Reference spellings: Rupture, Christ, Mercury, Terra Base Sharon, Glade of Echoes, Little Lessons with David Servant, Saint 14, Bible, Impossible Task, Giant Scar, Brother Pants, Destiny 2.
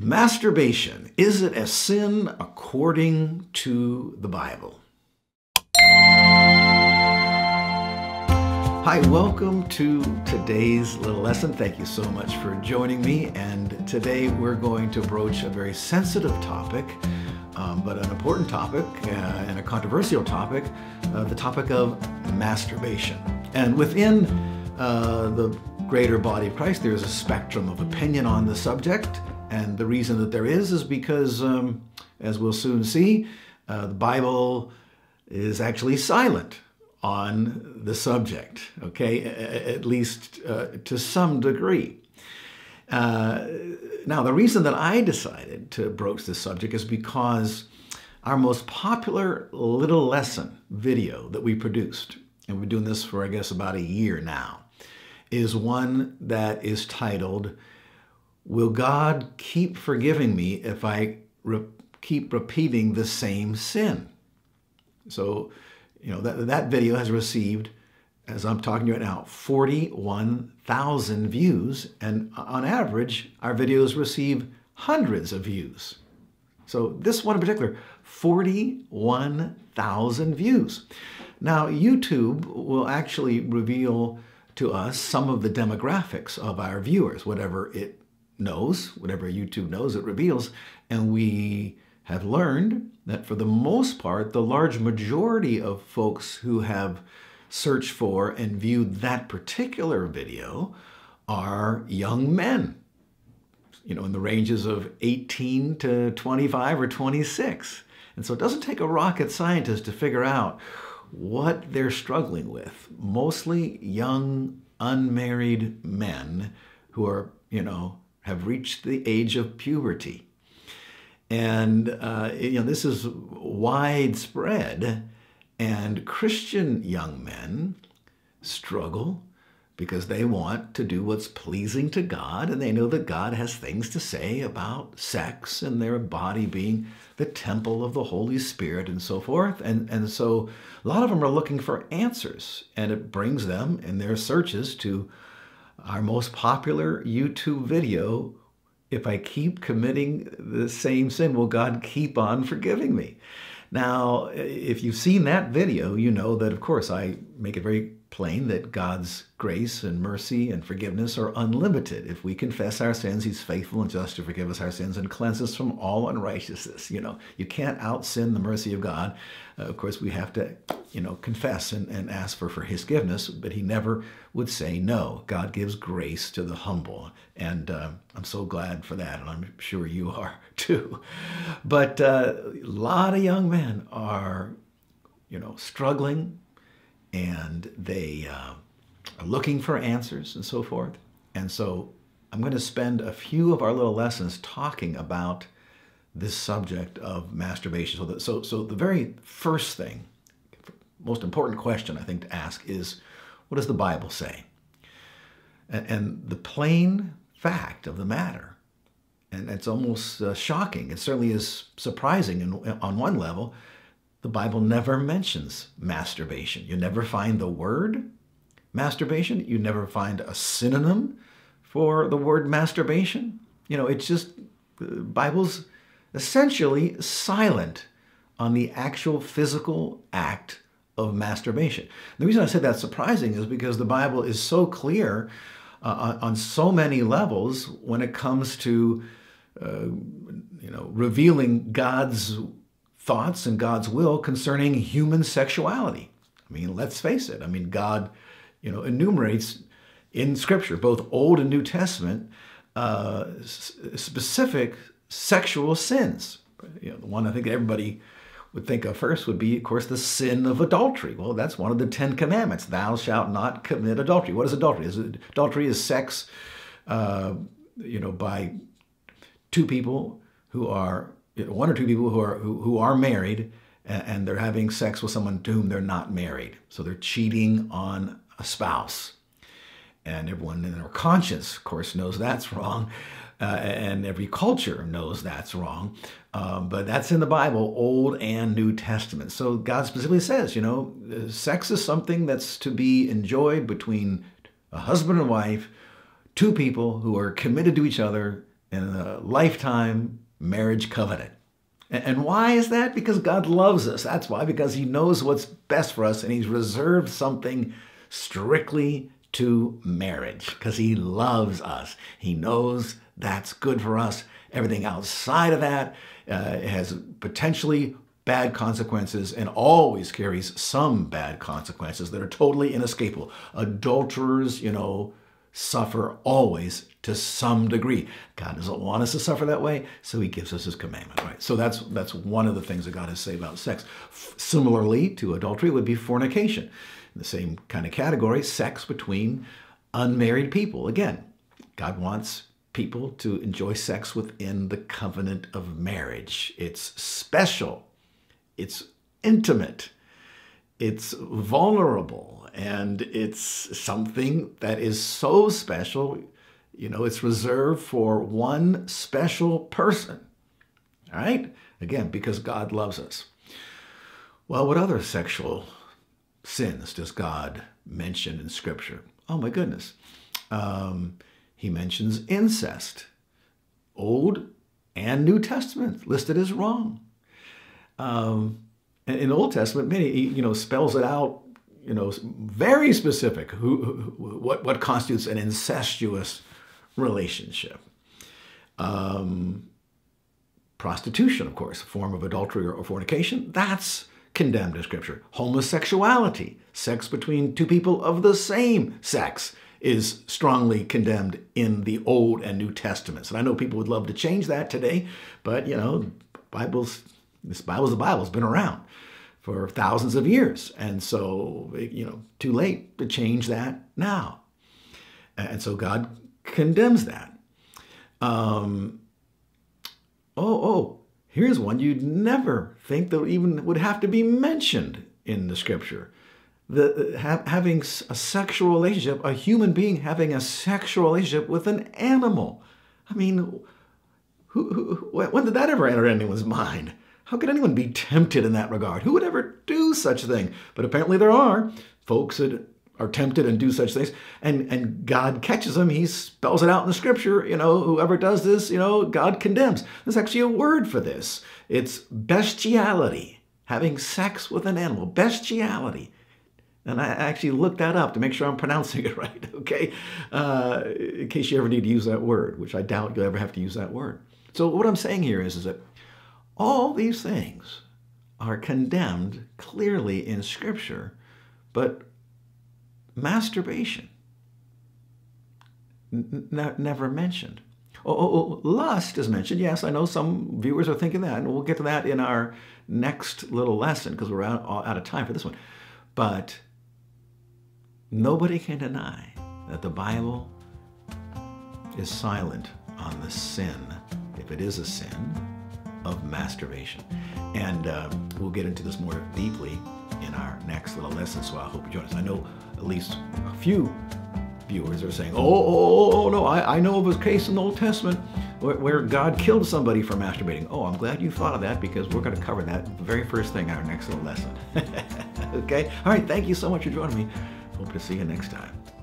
Masturbation, is it a sin according to the Bible? Hi, welcome to today's little lesson. Thank you so much for joining me. And today we're going to broach a very sensitive topic, but an important topic and a controversial topic, the topic of masturbation. And within the greater body of Christ, there's a spectrum of opinion on the subject. And the reason that there is because, as we'll soon see, the Bible is actually silent on the subject, okay, at least to some degree. Now, the reason that I decided to broach this subject is because our most popular little lesson video that we produced, and we're doing this for, I guess, about a year now, is one that is titled, "Will God Keep Forgiving Me If I Keep Repeating the Same Sin?" So, you know, that video has received, as I'm talking to you right now, 41,000 views. And on average, our videos receive hundreds of views. So this one in particular, 41,000 views. Now, YouTube will actually reveal to us some of the demographics of our viewers, whatever it knows, whatever YouTube knows, it reveals. And we have learned that for the most part, the large majority of folks who have searched for and viewed that particular video are young men, you know, in the ranges of 18 to 25 or 26. And so it doesn't take a rocket scientist to figure out what they're struggling with. Mostly young, unmarried men who are, you know, have reached the age of puberty. And, you know, this is widespread, and Christian young men struggle because they want to do what's pleasing to God, and they know that God has things to say about sex and their body being the temple of the Holy Spirit and so forth. And so a lot of them are looking for answers, and it brings them in their searches to our most popular YouTube video, "If I keep committing the same sin, will God keep on forgiving me?" Now, if you've seen that video, you know that, of course, I make it very plain that God's grace and mercy and forgiveness are unlimited. If we confess our sins, he's faithful and just to forgive us our sins and cleanse us from all unrighteousness. You know, you can't out-sin the mercy of God. Of course, we have to, you know, confess and ask for his forgiveness, but he never would say no. God gives grace to the humble, and I'm so glad for that, and I'm sure you are too. But a lot of young men are, you know, struggling, and they are looking for answers and so forth. And so I'm going to spend a few of our little lessons talking about this subject of masturbation. So the very first thing, most important question I think to ask is, what does the Bible say? And the plain fact of the matter, and it's almost shocking, it certainly is surprising on one level, the Bible never mentions masturbation. You never find the word masturbation. You never find a synonym for the word masturbation. You know, it's just, the Bible's essentially silent on the actual physical act of masturbation. The reason I say that's surprising is because the Bible is so clear on so many levels when it comes to, you know, revealing God's thoughts and God's will concerning human sexuality. I mean, let's face it. I mean, God, you know, enumerates in Scripture, both Old and New Testament, specific sexual sins. You know, the one I think everybody would think of first would be, of course, the sin of adultery. Well, that's one of the 10 commandments. Thou shalt not commit adultery. What is adultery? Adultery is sex, you know, by two people who are, one or two people who are married, and they're having sex with someone to whom they're not married. So they're cheating on a spouse. And everyone in their conscience, of course, knows that's wrong. And every culture knows that's wrong. But that's in the Bible, Old and New Testament. So God specifically says, you know, sex is something that's to be enjoyed between a husband and wife, two people who are committed to each other in a lifetime marriage covenant. And why is that? Because God loves us. That's why, because he knows what's best for us and he's reserved something strictly to marriage because he loves us. He knows that's good for us. Everything outside of that has potentially bad consequences and always carries some bad consequences that are totally inescapable. Adulterers, you know, suffer always to some degree. God doesn't want us to suffer that way, so he gives us his commandment, right? So that's one of the things that God has to say about sex. Similarly to adultery would be fornication. In the same kind of category, sex between unmarried people. Again, God wants people to enjoy sex within the covenant of marriage. It's special. It's intimate. It's vulnerable. And it's something that is so special, you know, it's reserved for one special person, all right? Again, because God loves us. Well, what other sexual sins does God mention in Scripture? Oh, my goodness. He mentions incest. Old and New Testament listed as wrong. And in the Old Testament, many, you know, spells it out, you know, very specific what constitutes an incestuous relationship. Prostitution, of course, a form of adultery or fornication, that's condemned in Scripture. Homosexuality, sex between two people of the same sex, is strongly condemned in the Old and New Testaments. And I know people would love to change that today, but, you know, this Bible's the Bible. It's been around for thousands of years. And so, you know, too late to change that now. And so God condemns that. Here's one you'd never think that even would have to be mentioned in the Scripture. Having a sexual relationship, a human being having a sexual relationship with an animal. I mean, when did that ever enter anyone's mind? How could anyone be tempted in that regard? Who would ever do such a thing? But apparently there are folks that are tempted and do such things, and God catches them. He spells it out in the Scripture. You know, whoever does this, you know, God condemns. There's actually a word for this. It's bestiality, having sex with an animal, bestiality. And I actually looked that up to make sure I'm pronouncing it right, okay? In case you ever need to use that word, which I doubt you'll ever have to use that word. So what I'm saying here is that all these things are condemned clearly in Scripture, but masturbation, never mentioned. Lust is mentioned. Yes, I know some viewers are thinking that, and we'll get to that in our next little lesson because we're out of time for this one. But nobody can deny that the Bible is silent on the sin, if it is a sin, of masturbation. And we'll get into this more deeply in our next little lesson, so I hope you join us. I know at least a few viewers are saying, no, I know of a case in the Old Testament where God killed somebody for masturbating. Oh, I'm glad you thought of that, because we're going to cover that the very first thing in our next little lesson. Okay? All right, thank you so much for joining me. Hope to see you next time.